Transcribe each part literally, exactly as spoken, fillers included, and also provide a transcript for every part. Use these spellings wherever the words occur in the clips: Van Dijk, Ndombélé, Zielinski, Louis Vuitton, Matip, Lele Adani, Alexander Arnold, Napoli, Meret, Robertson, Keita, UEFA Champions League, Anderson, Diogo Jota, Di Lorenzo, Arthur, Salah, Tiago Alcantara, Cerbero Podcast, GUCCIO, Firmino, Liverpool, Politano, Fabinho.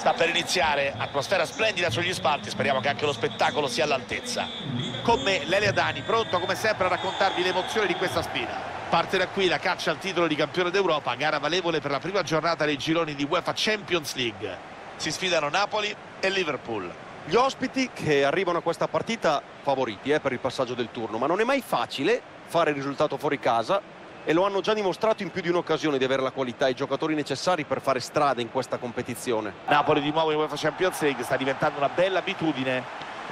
sta per iniziare, atmosfera splendida sugli spalti, speriamo che anche lo spettacolo sia all'altezza. Con me Lele Adani, pronto come sempre a raccontarvi l'emozione di questa sfida. Parte da qui la caccia al titolo di campione d'Europa, gara valevole per la prima giornata dei gironi di UEFA Champions League. Si sfidano Napoli e Liverpool. Gli ospiti che arrivano a questa partita favoriti eh, per il passaggio del turno, ma non è mai facile fare il risultato fuori casa e lo hanno già dimostrato in più di un'occasione di avere la qualità e i giocatori necessari per fare strada in questa competizione. Napoli di nuovo in UEFA Champions League, sta diventando una bella abitudine. È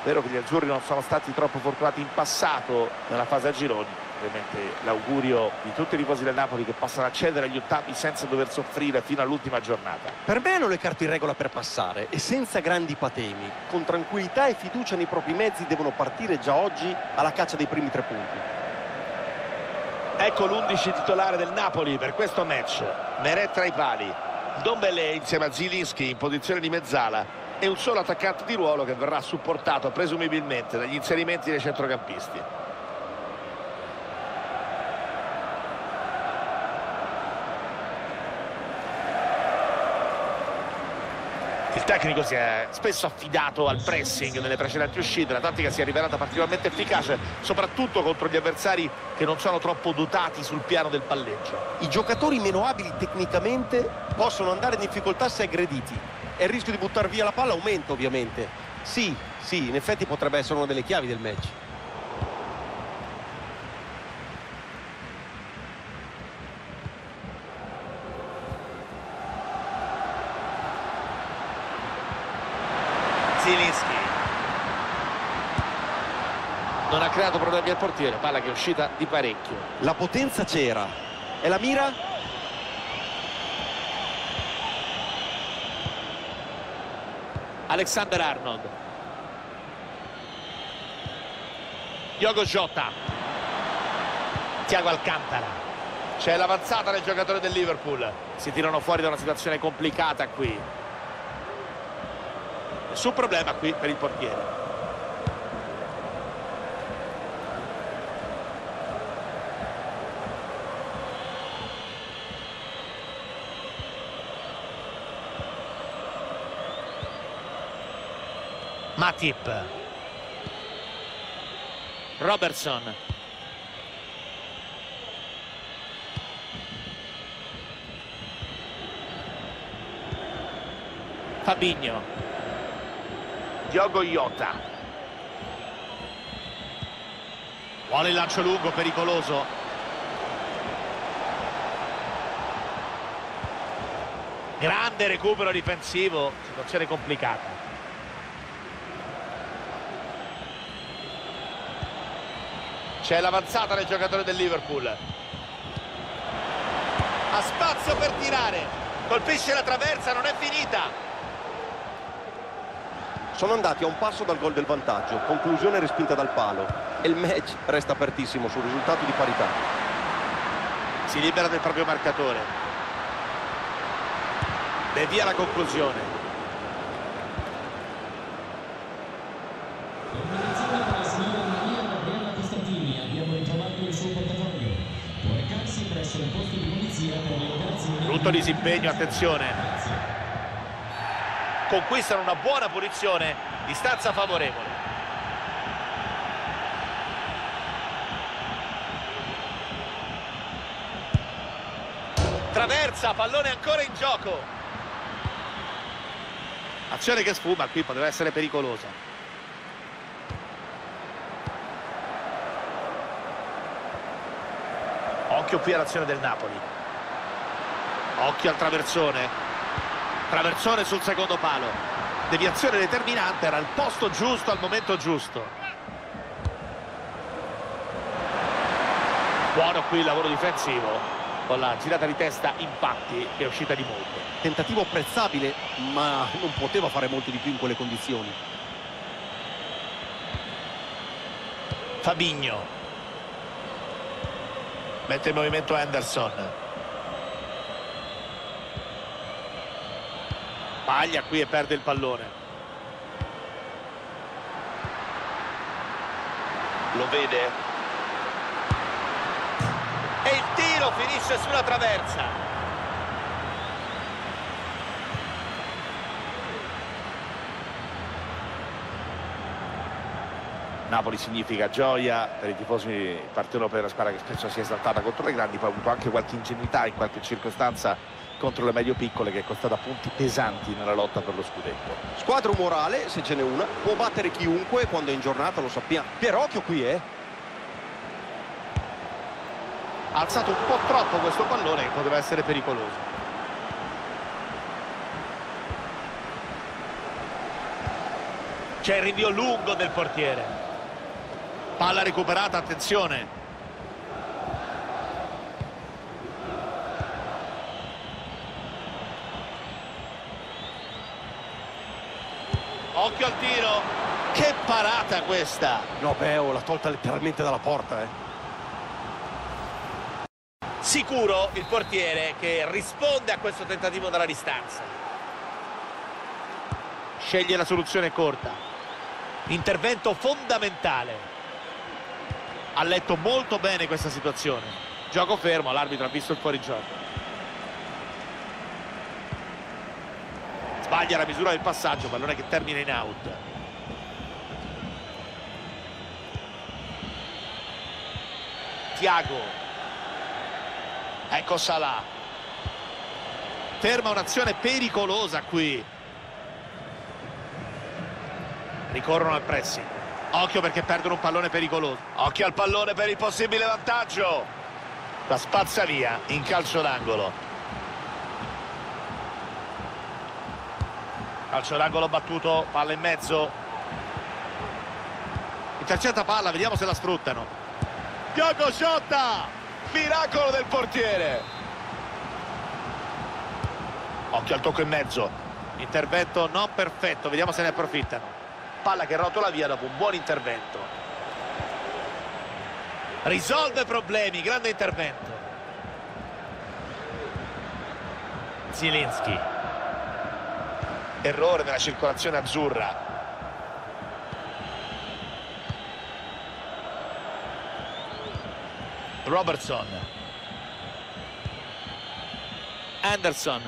vero che gli azzurri non sono stati troppo fortunati in passato nella fase a gironi. Ovviamente l'augurio di tutti i tifosi del Napoli che possano accedere agli ottavi senza dover soffrire fino all'ultima giornata. Per me hanno le carte in regola per passare e senza grandi patemi. Con tranquillità e fiducia nei propri mezzi devono partire già oggi alla caccia dei primi tre punti. Ecco l'undici titolare del Napoli per questo match. Meret tra i pali, Ndombélé insieme a Zielinski in posizione di mezzala e un solo attaccante di ruolo che verrà supportato presumibilmente dagli inserimenti dei centrocampisti. Il tecnico si è spesso affidato al pressing nelle precedenti uscite, la tattica si è rivelata particolarmente efficace, soprattutto contro gli avversari che non sono troppo dotati sul piano del palleggio. I giocatori meno abili tecnicamente possono andare in difficoltà se aggrediti e il rischio di buttare via la palla aumenta ovviamente. Sì, sì, in effetti potrebbe essere una delle chiavi del match. Non ha creato problemi al portiere, palla che è uscita di parecchio. La potenza c'era. E la mira? Alexander Arnold. Diogo Jota. Tiago Alcantara. C'è l'avanzata del giocatore del Liverpool. Si tirano fuori da una situazione complicata qui. Nessun problema qui per il portiere. Matip, Robertson, Fabinho, Diogo Jota. Vuole il lancio lungo, pericoloso. Grande recupero difensivo, situazione complicata. C'è l'avanzata del giocatore del Liverpool. Ha spazio per tirare. Colpisce la traversa, non è finita. Sono andati a un passo dal gol del vantaggio. Conclusione respinta dal palo. E il match resta apertissimo sul risultato di parità. Si libera del proprio marcatore. Devia la conclusione. Brutto disimpegno, attenzione. Conquistano una buona punizione, distanza favorevole. Traversa, pallone ancora in gioco. Azione che sfuma, qui poteva essere pericolosa. Occhio qui all'azione del Napoli. Occhio al traversone. Traversone sul secondo palo. Deviazione determinante, era al posto giusto, al momento giusto. Buono qui il lavoro difensivo. Con la girata di testa, impatti, che è uscita di molto. Tentativo apprezzabile, ma non poteva fare molto di più in quelle condizioni. Fabinho. Mette in movimento Anderson. Paglia qui e perde il pallone. Lo vede. E il tiro finisce sulla traversa. Napoli significa gioia per i tifosi partenopera-spara, che spesso si è esaltata contro le grandi, poi ha avuto anche qualche ingenuità in qualche circostanza contro le medio-piccole che è costata punti pesanti nella lotta per lo scudetto. Squadra umorale, se ce n'è una, può battere chiunque quando è in giornata, lo sappiamo. Pierocchio qui, eh? Ha alzato un po' troppo questo pallone che poteva essere pericoloso. C'è il rinvio lungo del portiere. Palla recuperata, attenzione. Occhio al tiro. Che parata questa! No, Beo l'ha tolta letteralmente dalla porta, eh. Sicuro il portiere che risponde a questo tentativo dalla distanza. Sceglie la soluzione corta. Intervento fondamentale. Ha letto molto bene questa situazione. Gioco fermo, l'arbitro ha visto il fuorigioco. Sbaglia la misura del passaggio, pallone che termina in out. Tiago. Ecco Salah. Ferma un'azione pericolosa qui. Ricorrono al pressing. Occhio perché perdono un pallone pericoloso. Occhio al pallone per il possibile vantaggio. La spazza via in calcio d'angolo. Calcio d'angolo battuto, palla in mezzo. Intercetta palla, vediamo se la sfruttano. Diogo Jota! Miracolo del portiere. Occhio al tocco in mezzo. Intervento non perfetto, vediamo se ne approfittano. Palla che rotola via dopo un buon intervento. Risolve problemi, grande intervento. Zielinski. Errore nella circolazione azzurra. Robertson. Anderson.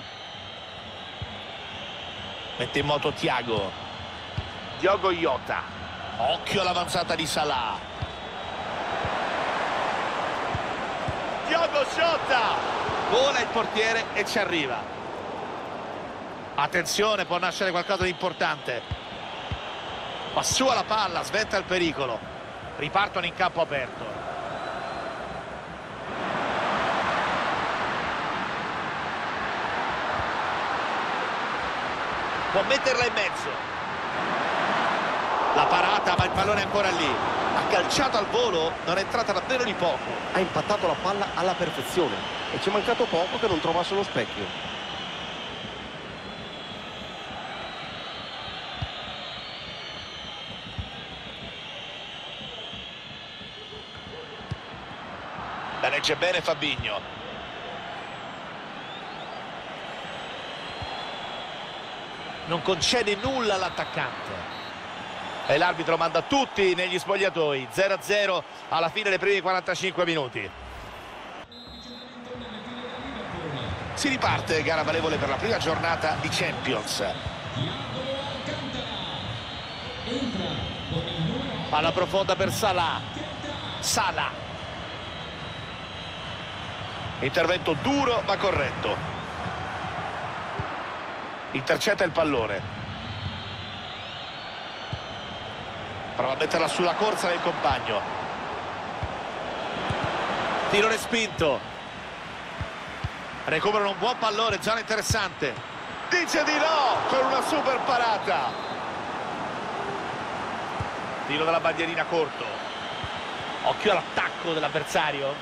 Mette in moto Tiago. Diogo Jota. Occhio all'avanzata di Salah. Diogo Jota. Vola il portiere e ci arriva. Attenzione, può nascere qualcosa di importante. Ma su alla palla, sventa il pericolo. Ripartono in campo aperto. Può metterla in mezzo. La parata, ma il pallone è ancora lì. Ha calciato al volo, non è entrata davvero di poco. Ha impattato la palla alla perfezione e ci è mancato poco che non trovasse lo specchio. La legge bene Fabinho. Non concede nulla all'attaccante. E l'arbitro manda tutti negli spogliatoi. Zero a zero alla fine dei primi quarantacinque minuti. Si riparte, gara valevole per la prima giornata di Champions. Palla profonda per Salah. Salah. Intervento duro ma corretto. Intercetta il pallone. Prova a metterla sulla corsa del compagno. Tirone spinto. Recuperano un buon pallone, zona interessante. Dice di no con una super parata. Tiro dalla bandierina corto. Occhio all'attacco dell'avversario.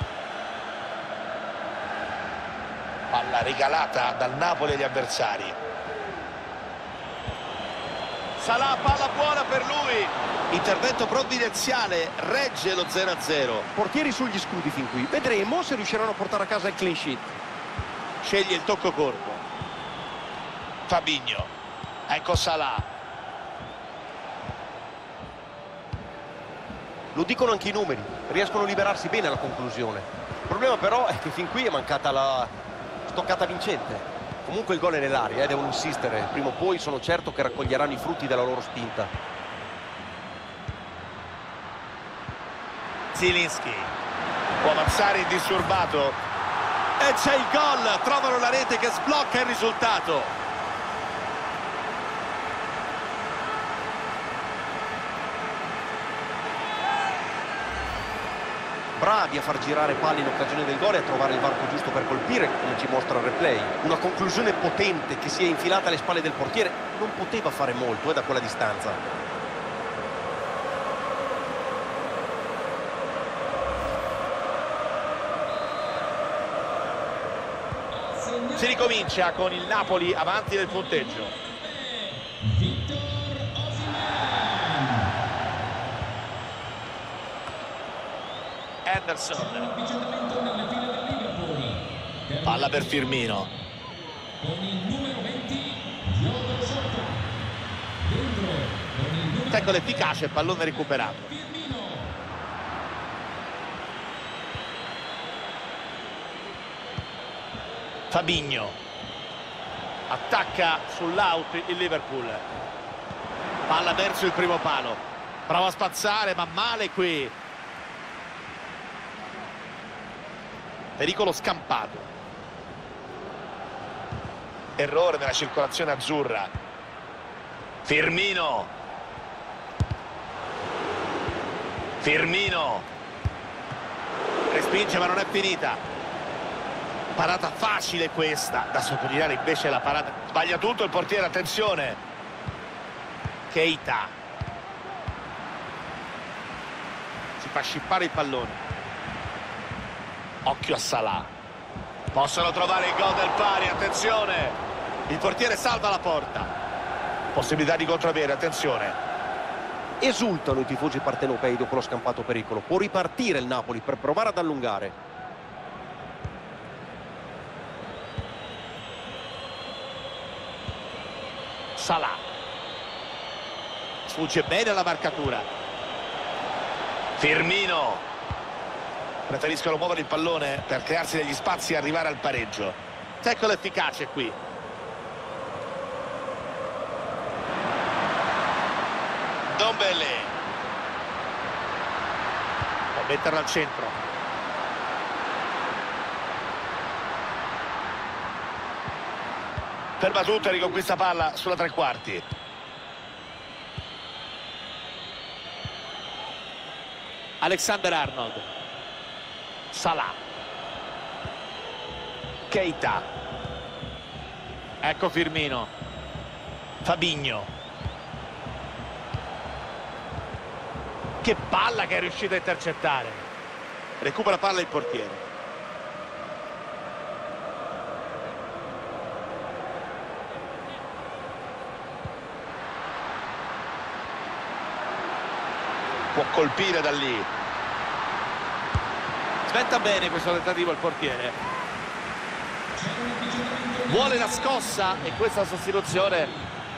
Palla regalata dal Napoli agli avversari. Salah, palla buona per lui. Intervento provvidenziale, regge lo zero a zero. Portieri sugli scudi fin qui. Vedremo se riusciranno a portare a casa il clean sheet. Sceglie il tocco corto. Fabinho. Ecco Salah. Lo dicono anche i numeri. Riescono a liberarsi bene alla conclusione. Il problema però è che fin qui è mancata la stoccata vincente. Comunque il gol è nell'aria, eh, devono insistere. Prima o poi sono certo che raccoglieranno i frutti della loro spinta. Zielinski può avanzare indisturbato e c'è il gol, trovano la rete che sblocca il risultato. Bravi a far girare palla in occasione del gol e a trovare il varco giusto per colpire, come ci mostra il replay. Una conclusione potente che si è infilata alle spalle del portiere, non poteva fare molto eh, da quella distanza. Si ricomincia con il Napoli avanti nel punteggio. Anderson, palla per Firmino, tackle efficace, pallone recuperato. Fabinho attacca sull'out il Liverpool, palla verso il primo palo, prova a spazzare ma male qui. Pericolo scampato. Errore nella circolazione azzurra. Firmino. Firmino. Respinge ma non è finita. Parata facile questa. Da sottolineare invece la parata. Sbaglia tutto il portiere, attenzione. Keita. Si fa scippare il pallone. Occhio a Salah, possono trovare il gol del pari, attenzione, il portiere salva la porta, possibilità di contravere, attenzione. Esultano i tifosi partenopei dopo lo scampato pericolo, può ripartire il Napoli per provare ad allungare. Salah, sfugge bene la marcatura. Firmino. Preferiscono muovere il pallone per crearsi degli spazi e arrivare al pareggio. Tackle efficace qui. Ndombélé. Può metterla al centro. Ferma tutto e riconquista palla sulla tre quarti. Alexander Arnold. Salah, Keita, ecco Firmino, Fabinho, che palla che è riuscito a intercettare, recupera palla il portiere. Può colpire da lì. Aspetta bene questo tentativo al portiere. Vuole la scossa e questa sostituzione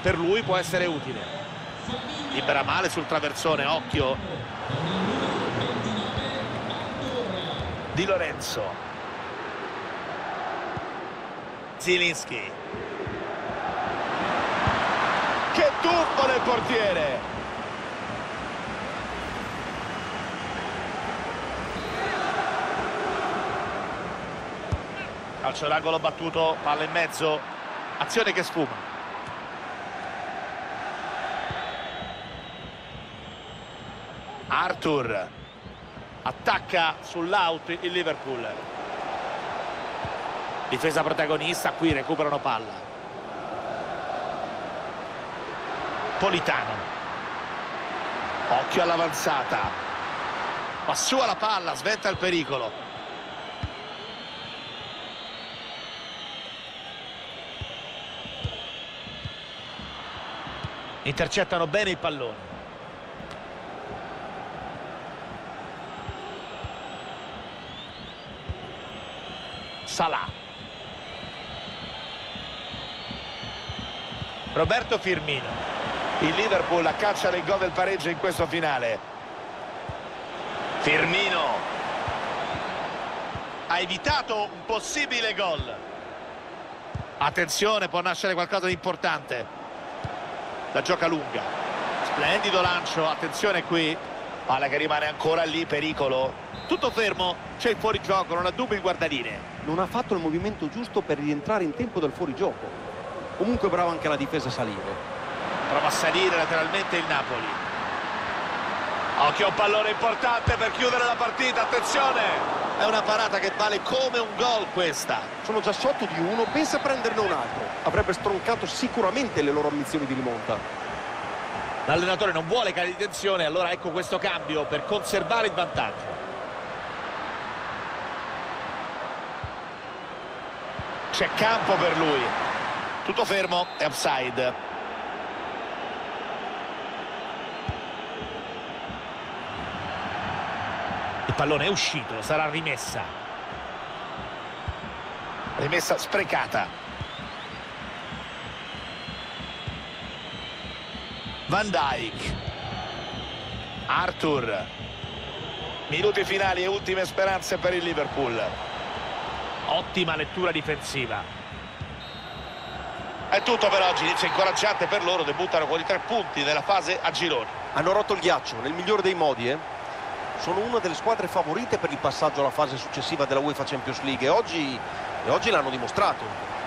per lui può essere utile. Libera male sul traversone, occhio. Di Lorenzo. Zielinski. Che tuffo del portiere! Calcio d'angolo battuto, palla in mezzo, azione che sfuma. Arthur attacca sull'out il Liverpool. Difesa protagonista, qui recuperano palla. Politano. Occhio all'avanzata. Passù alla palla, sventa il pericolo. Intercettano bene il pallone. Salah. Roberto Firmino. Il Liverpool accaccia il gol del pareggio in questo finale. Firmino. Ha evitato un possibile gol. Attenzione, può nascere qualcosa di importante. La gioca lunga, splendido lancio, attenzione qui, Palla che rimane ancora lì, pericolo. Tutto fermo, c'è il fuorigioco, non ha dubbi il guardalinee. Non ha fatto il movimento giusto per rientrare in tempo dal fuorigioco. Comunque brava anche la difesa a salire. Prova a salire lateralmente il Napoli. Occhio, un pallone importante per chiudere la partita, attenzione! È una parata che vale come un gol questa. Sono già sotto di uno, pensa a prenderne un altro. Avrebbe stroncato sicuramente le loro ambizioni di rimonta. L'allenatore non vuole cali di tensione, allora ecco questo cambio per conservare il vantaggio. C'è campo per lui. Tutto fermo, è offside. Il pallone è uscito, sarà rimessa. Rimessa sprecata. Van Dijk, Arthur, minuti finali e ultime speranze per il Liverpool. Ottima lettura difensiva. È tutto per oggi, inizio incoraggiante per loro, debuttano con i tre punti nella fase a gironi. Hanno rotto il ghiaccio nel migliore dei modi, eh? Sono una delle squadre favorite per il passaggio alla fase successiva della UEFA Champions League e oggi, e oggi l'hanno dimostrato.